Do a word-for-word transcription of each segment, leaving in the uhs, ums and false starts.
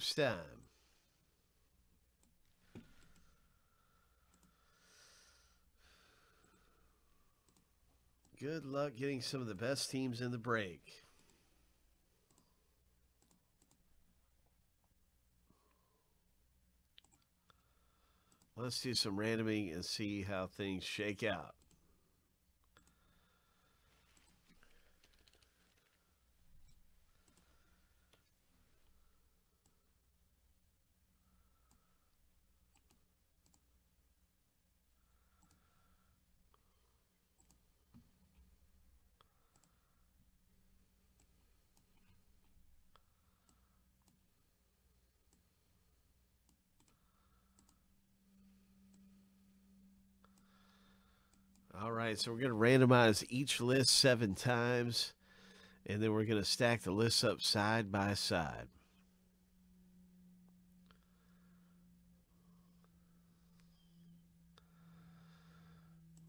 Hoops time. Good luck getting some of the best teams in the break. Let's do some randoming and see how things shake out. All right, so we're going to randomize each list seven times, and then we're going to stack the lists up side by side.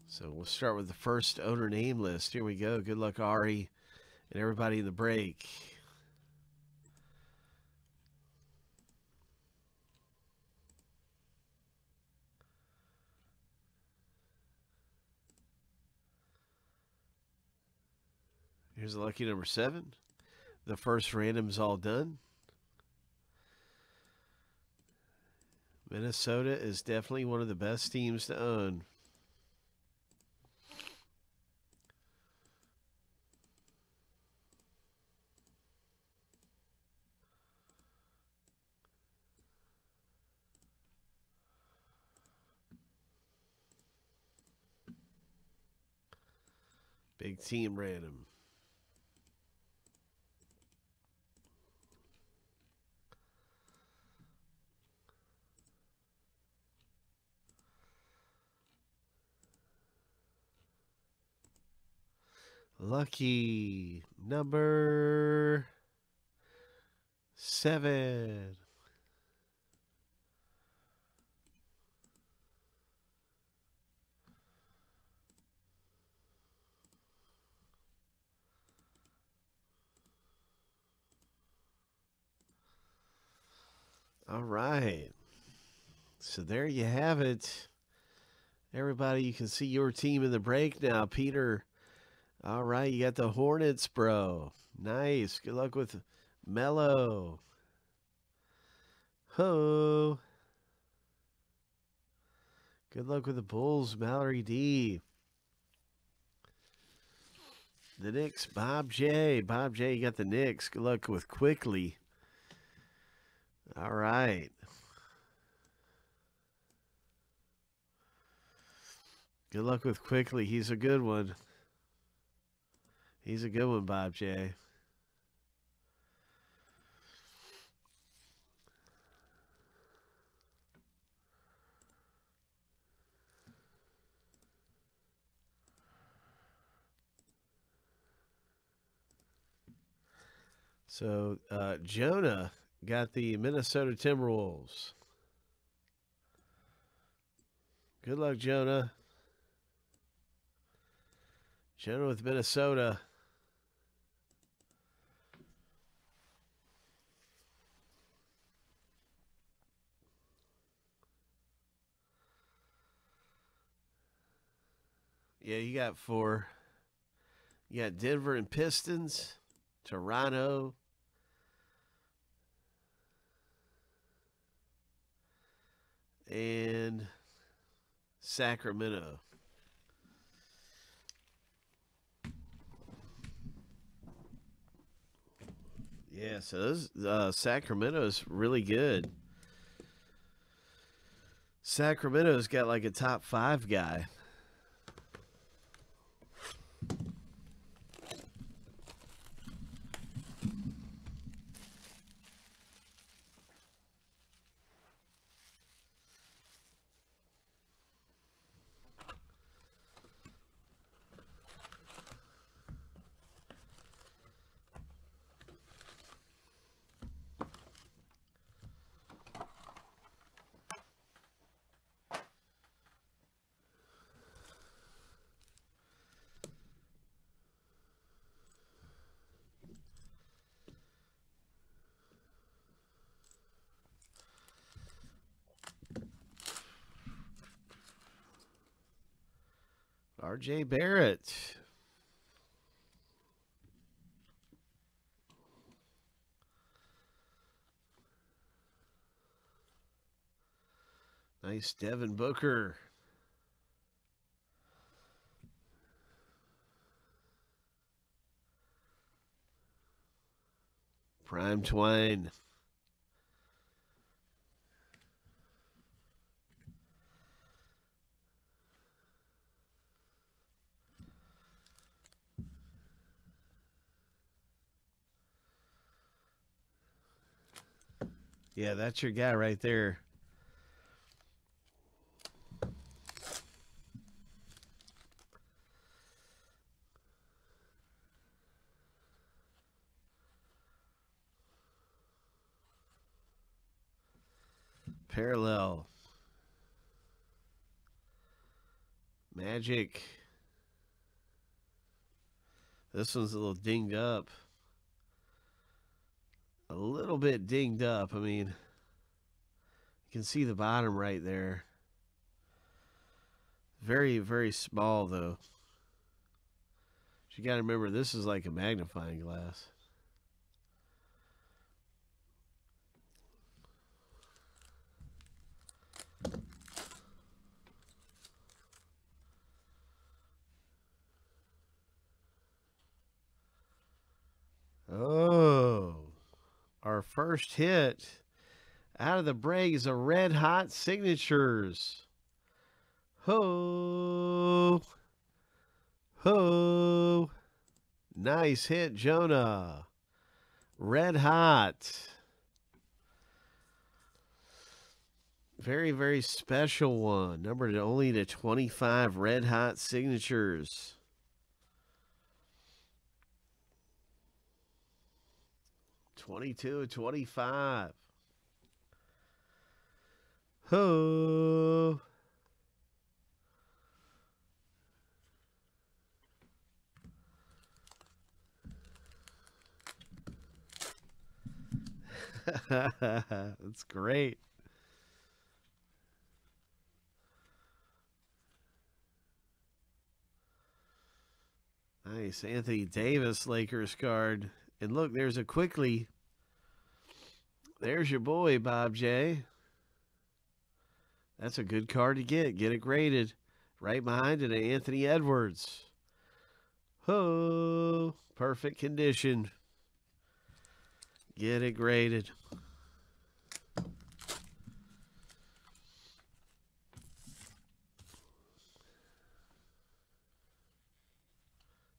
So we'll start with the first owner name list. Here we go. Good luck, Ari, and everybody in the break. Here's the lucky number seven. The first random's all done. Minnesota is definitely one of the best teams to own. Big team random. Lucky number seven. All right. So there you have it. Everybody, you can see your team in the break now. Peter. All right, you got the Hornets, bro. Nice. Good luck with Mello. Ho. Good luck with the Bulls, Mallory D. The Knicks, Bob J. Bob J, you got the Knicks. Good luck with Quickly. All right. Good luck with Quickly. He's a good one. He's a good one, Bob J. So, uh, Jonah got the Minnesota Timberwolves. Good luck, Jonah. Jonah with Minnesota. Yeah, you got four. You got Denver and Pistons, Toronto, and Sacramento. Yeah, so those, uh, Sacramento's really good. Sacramento's got like a top five guy. R J Barrett. Nice Devin Booker. Prime Twine. Yeah, that's your guy right there. Parallel. Magic. This one's a little dinged up. A little bit dinged up. I mean, you can see the bottom right there. Very, very small, though. But you got to remember, this is like a magnifying glass. Oh, our first hit out of the break is a Red Hot Signatures. Ho, ho, nice hit, Jonah. Red Hot. Very, very special one. Numbered only to twenty-five, Red Hot Signatures. twenty-two, twenty-five. Ho. That's great. Nice Anthony Davis Lakers card. And look, there's a Quickly. There's your boy, Bob J. That's a good card to get. Get it graded. Right behind it, Anthony Edwards. Oh, perfect condition. Get it graded.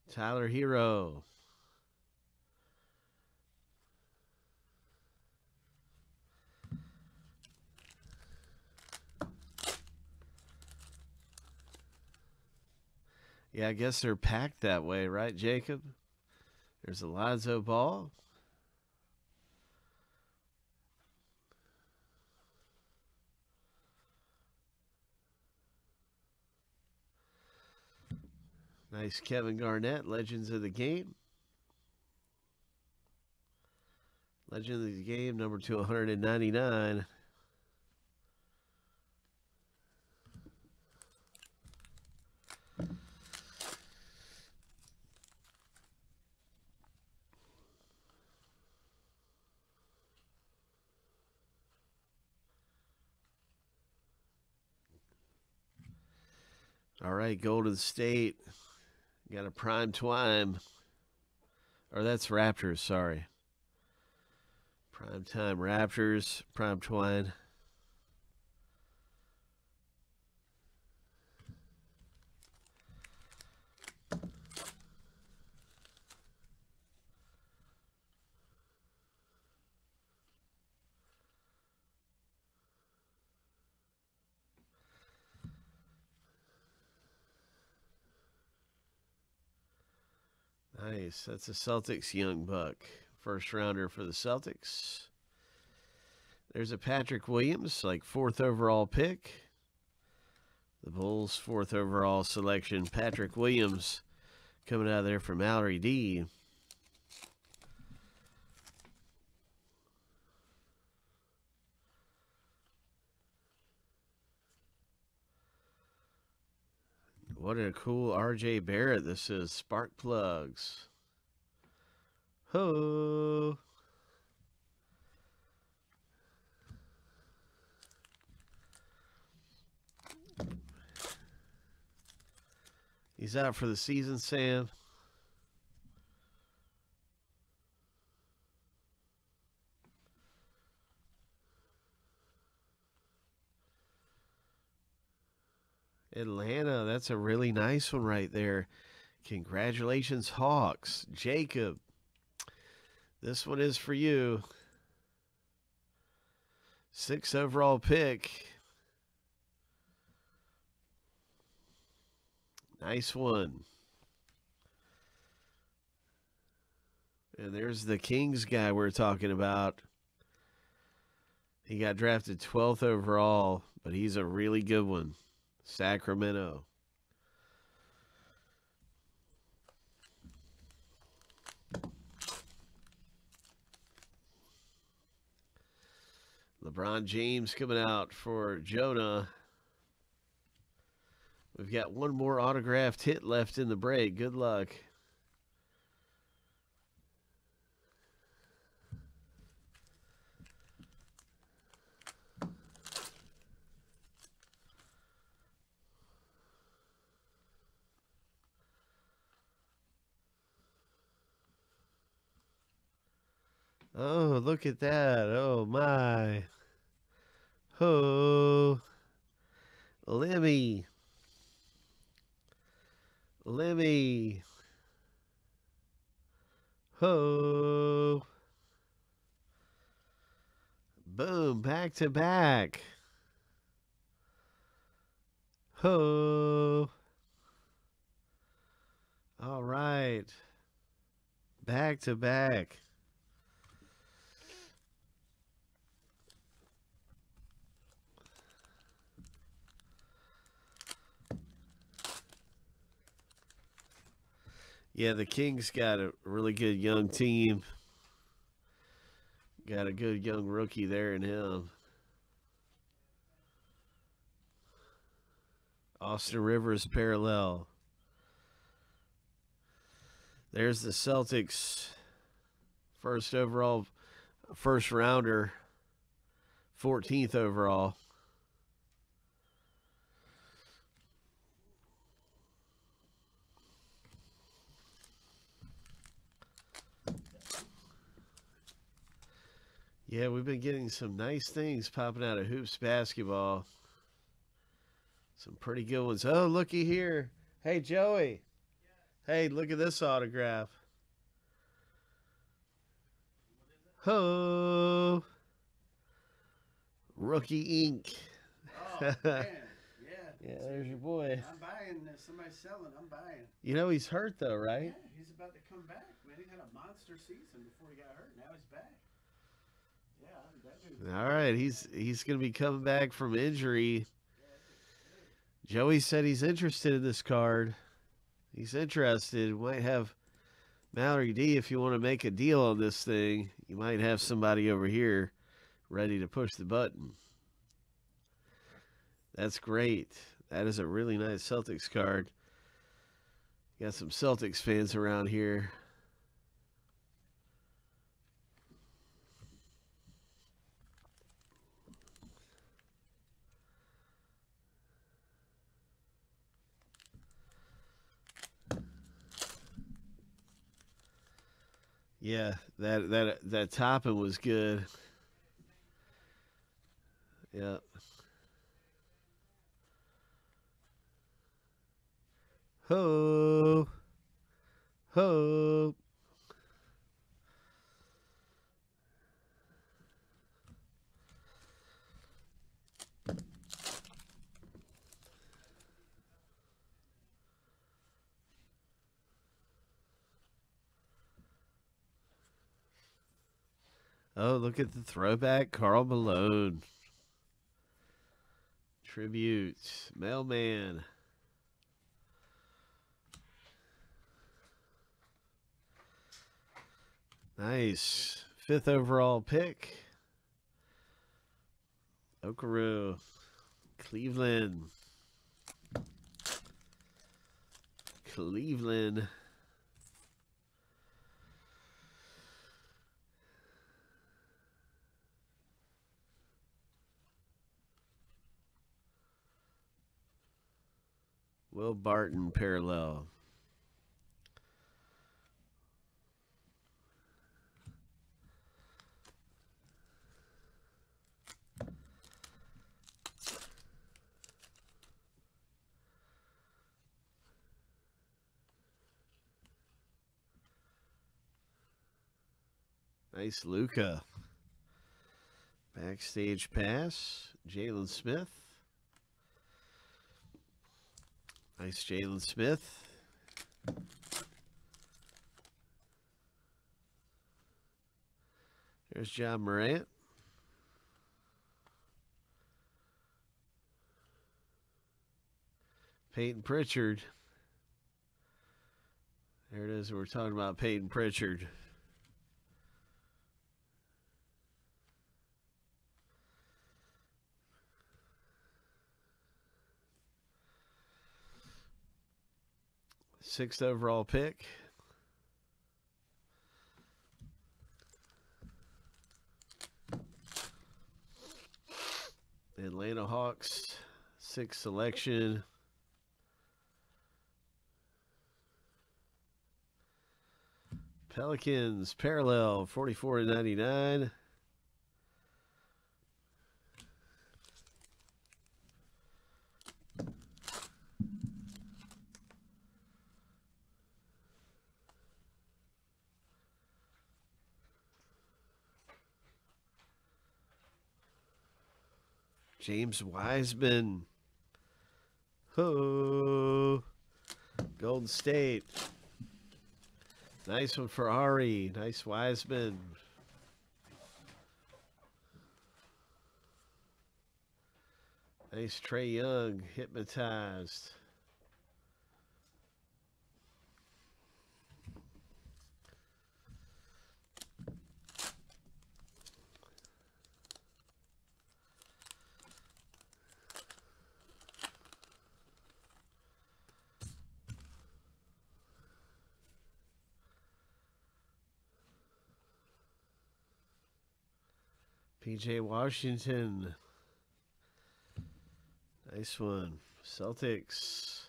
Tyler Herro. Yeah, I guess they're packed that way, right, Jacob? There's a Lonzo Ball. Nice Kevin Garnett, Legends of the Game. Legend of the Game, number two hundred ninety-nine. All right, Golden State. Got a Prime Time. Or that's Raptors, sorry. Prime Time Raptors, Prime Twine. Nice. That's a Celtics Young Buck. First rounder for the Celtics. There's a Patrick Williams, like fourth overall pick. The Bulls' fourth overall selection. Patrick Williams coming out of there from Mallory D. What a cool R J Barrett. This is Spark Plugs. Ho. He's out for the season, Sam. Atlanta, that's a really nice one right there. Congratulations, Hawks. Jacob, this one is for you. Sixth overall pick. Nice one. And there's the Kings guy we're talking about. He got drafted twelfth overall, but he's a really good one. Sacramento. LeBron James coming out for Jonah. We've got one more autographed hit left in the break. Good luck. Oh, look at that. Oh, my. Oh. Libby. Libby. Ho. Boom. Back to back. Ho. All right. Back to back. Yeah, the Kings got a really good young team. Got a good young rookie there in him. Austin Rivers parallel. There's the Celtics. First overall, first rounder. fourteenth overall. Yeah, we've been getting some nice things popping out of Hoops Basketball. Some pretty good ones. Oh, looky here. Hey, Joey. Yes. Hey, look at this autograph. Ho. Rookie Incorporated. Oh, man. Yeah. Yeah, there's your boy. I'm buying this. Somebody's selling. I'm buying. You know, he's hurt, though, right? Yeah, he's about to come back, man. He had a monster season before he got hurt. Now he's back. All right, he's he's going to be coming back from injury. Joey said he's interested in this card. He's interested. Might have Mallory D if you want to make a deal on this thing. You might have somebody over here ready to push the button. That's great. That is a really nice Celtics card. Got some Celtics fans around here. Yeah, that that that topping was good. Yeah. Ho, ho. Oh, look at the throwback. Carl Malone. Tribute. Mailman. Nice. Fifth overall pick. Okaro. Cleveland. Cleveland. Will Barton parallel. Nice Luka. Backstage pass. Jalen Smith. Nice Jalen Smith. There's Ja Morant. Payton Pritchard. There it is. We're talking about Payton Pritchard. Sixth overall pick. Atlanta Hawks, sixth selection. Pelicans, parallel, forty-four to ninety-nine. James Wiseman. Ho. Golden State. Nice one for Ari. Nice Wiseman. Nice Trey Young. Hypnotized. P J Washington. Nice one. Celtics.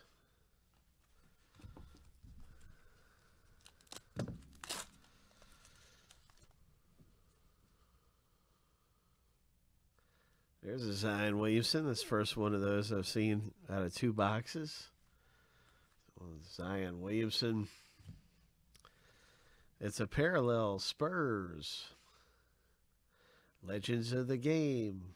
There's a Zion Williamson. That's the first one of those I've seen out of two boxes. Zion Williamson. It's a parallel. Spurs. Legends of the game.